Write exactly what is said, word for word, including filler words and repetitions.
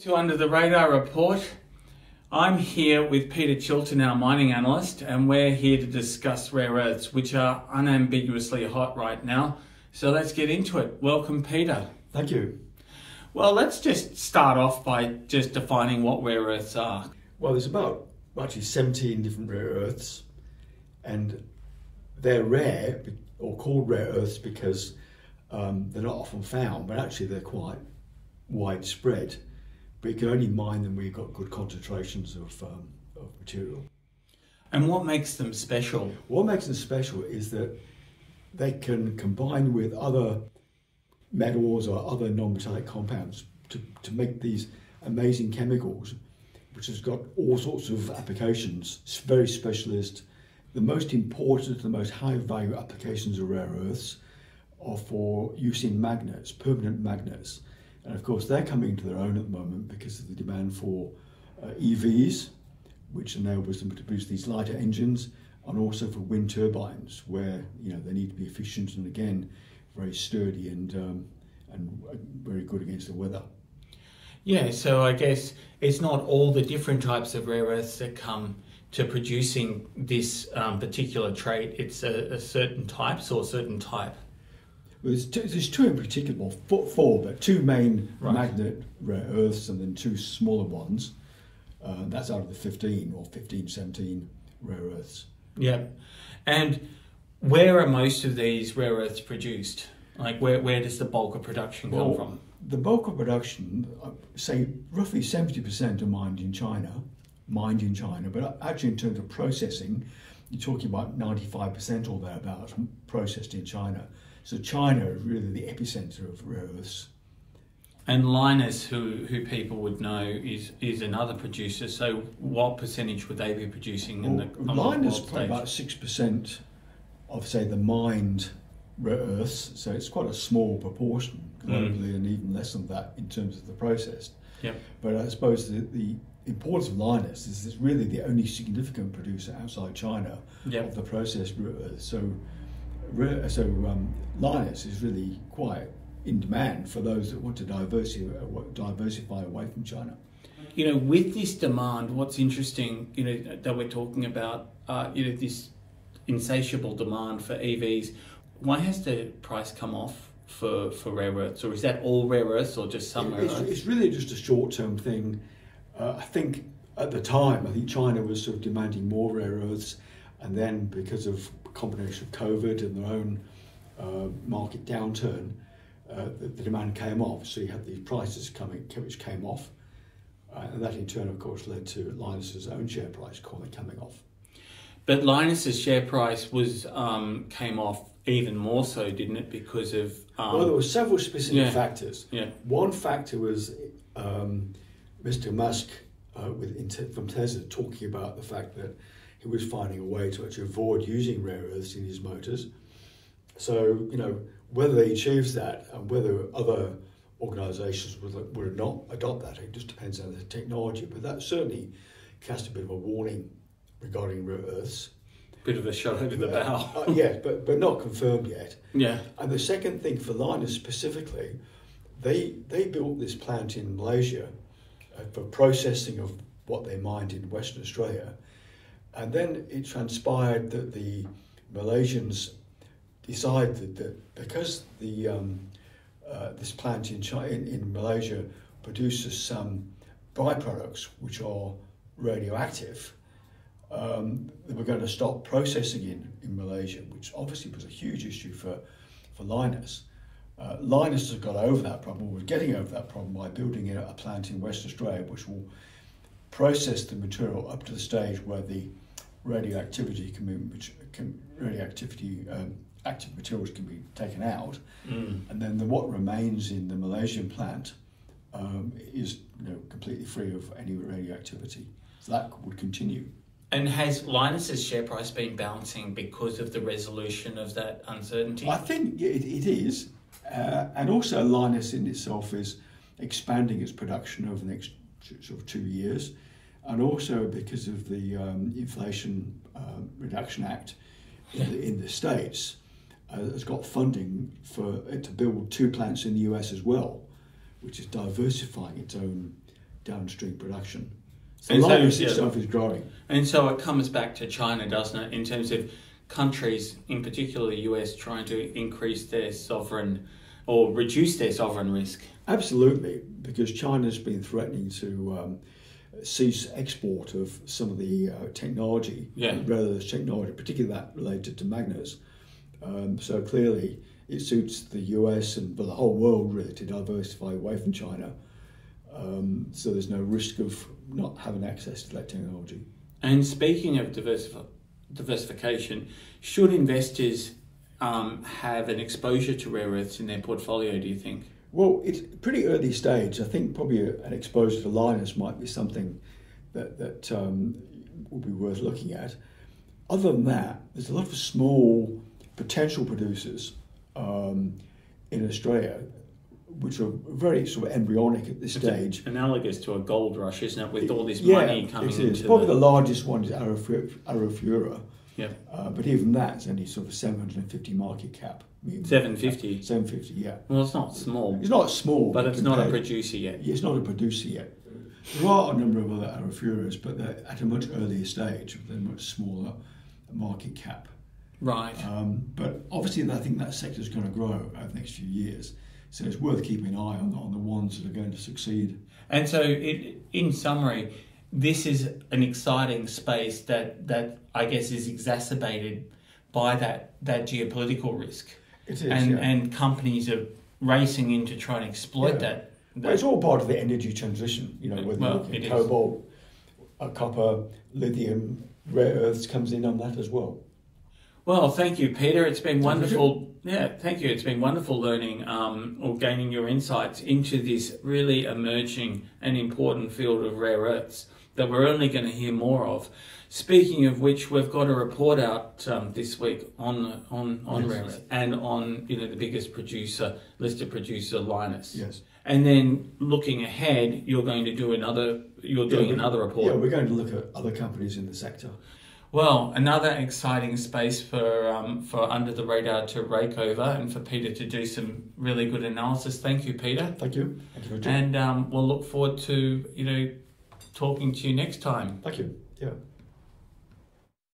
To Under the Radar Report. I'm here with Peter Chilton, our mining analyst, and we're here to discuss rare earths, which are unambiguously hot right now. So let's get into it. Welcome, Peter. Thank you. Well, let's just start off by just defining what rare earths are. Well, there's about actually seventeen different rare earths, and they're rare or called rare earths because um, they're not often found, but actually they're quite widespread. But you can only mine them where you've got good concentrations of, um, of material. And what makes them special? What makes them special is that they can combine with other metals or other non-metallic compounds to, to make these amazing chemicals, which has got all sorts of applications. It's very specialist. The most important, the most high-value applications of rare earths are for use in magnets, permanent magnets. And of course, they're coming to their own at the moment because of the demand for uh, E Vs, which enables them to produce these lighter engines, and also for wind turbines, where you know they need to be efficient and again very sturdy and um, and very good against the weather. Yeah, so I guess it's not all the different types of rare earths that come to producing this um, particular trait. It's a, a certain types or certain type. Well, there's, two, there's two in particular, well, four, four, but two main right. magnet rare earths and then two smaller ones. Uh, that's out of the fifteen or fifteen, seventeen rare earths. Yeah. And where are most of these rare earths produced? Like where, where does the bulk of production well, come from? The bulk of production, say roughly seventy percent are mined in China, mined in China, but actually in terms of processing, you're talking about ninety-five percent or thereabouts processed in China. So China is really the epicenter of rare earths. And Lynas, who, who people would know, is, is another producer. So what percentage would they be producing in well, the Lynas probably about six percent of, say, the mined rare earths. So it's quite a small proportion globally mm. and even less than that in terms of the processed. Yep. But I suppose the, the importance of Lynas is it's really the only significant producer outside China yep. of the processed rare earths. So, So um, Lynas is really quite in demand for those that want to diversify away from China. You know, with this demand, what's interesting, you know, that we're talking about, uh, you know, this insatiable demand for E Vs. Why has the price come off for, for rare earths, or is that all rare earths, or just some rare earths? It's really just a short-term thing. Uh, I think at the time, I think China was sort of demanding more rare earths, and then because of combination of COVID and their own uh, market downturn, uh, the, the demand came off. So you had these prices coming, which came off, uh, and that in turn, of course, led to Lynas's own share price coming off. But Lynas's share price was um, came off even more so, didn't it? Because of um, well, there were several specific yeah, factors. Yeah. One factor was um, Mister Musk uh, with, from Tesla talking about the fact that he was finding a way to actually avoid using rare earths in his motors. So, you know, whether he achieves that and whether other organisations would, would not adopt that, it just depends on the technology. But that certainly cast a bit of a warning regarding rare earths. Bit of a shot over the bow. uh, yeah, but, but not confirmed yet. Yeah. And the second thing for Lynas specifically, they, they built this plant in Malaysia uh, for processing of what they mined in Western Australia. And then it transpired that the Malaysians decided that because the um, uh, this plant in, China, in in Malaysia produces some byproducts which are radioactive, um, they were going to stop processing in in Malaysia, which obviously was a huge issue for for Lynas. Uh, Lynas has got over that problem, was getting over that problem by building a, a plant in Western Australia, which will process the material up to the stage where the radioactivity can be, which can, radioactivity um, active materials can be taken out, mm. and then the, what remains in the Malaysian plant um, is you know, completely free of any radioactivity. So that would continue. And has Lynas's share price been bouncing because of the resolution of that uncertainty? I think it, it is, uh, and also Lynas in itself is expanding its production over the next sort of two years, and also because of the um, Inflation uh, Reduction Act in, yeah. the, in the States, uh, it's got funding for it to build two plants in the U S as well, which is diversifying its own downstream production. So and a lot so, of this yeah, stuff is growing. And so it comes back to China, doesn't it, in terms of countries, in particular the U S, trying to increase their sovereign or reduce their sovereign risk? Absolutely, because China's been threatening to um, cease export of some of the uh, technology, yeah. rather than technology, particularly that related to magnets. Um, so clearly it suits the U S and the whole world really to diversify away from China. Um, so there's no risk of not having access to that technology. And speaking of diversif diversification, should investors um, have an exposure to rare earths in their portfolio, do you think? Well, it's pretty early stage. I think probably a, an exposure to Linus might be something that, that um, would be worth looking at. Other than that, there's a lot of small potential producers um, in Australia, which are very sort of embryonic at this it's stage. Analogous to a gold rush, isn't it, with it, all this yeah, money coming it into probably the... the largest one is Arafura, yeah. uh, but even that's only sort of seven hundred fifty market cap. seven fifty? Cap. seven fifty, yeah. Well, it's not small. It's not small. But it's not a producer yet. Yeah, it's not a producer yet. There are a number of other Arafuras, but they're at a much earlier stage, with a much smaller market cap. Right. Um, but obviously I think that sector's going to grow over the next few years. So it's worth keeping an eye on, on the ones that are going to succeed. And so, it, in summary, this is an exciting space that, that I guess is exacerbated by that, that geopolitical risk. It is, and, yeah. and companies are racing in to try and exploit yeah. that, that. Well, it's all part of the energy transition, you know, whether well, you cobalt, uh, copper, lithium, rare earths comes in on that as well. Well, thank you, Peter. It's been wonderful. Yeah, thank you. It's been wonderful learning um, or gaining your insights into this really emerging and important field of rare earths that we're only going to hear more of. Speaking of which, we've got a report out um, this week on on on yes. rare earths and on you know the biggest producer, listed producer, Linus. Yes. And then looking ahead, you're going to do another. You're doing yeah, another report. Yeah, we're going to look at other companies in the sector. Well, another exciting space for um, for Under the Radar to rake over and for Peter to do some really good analysis. Thank you, Peter. Thank you. Thank you for and um, we'll look forward to you know talking to you next time. Thank you. Yeah.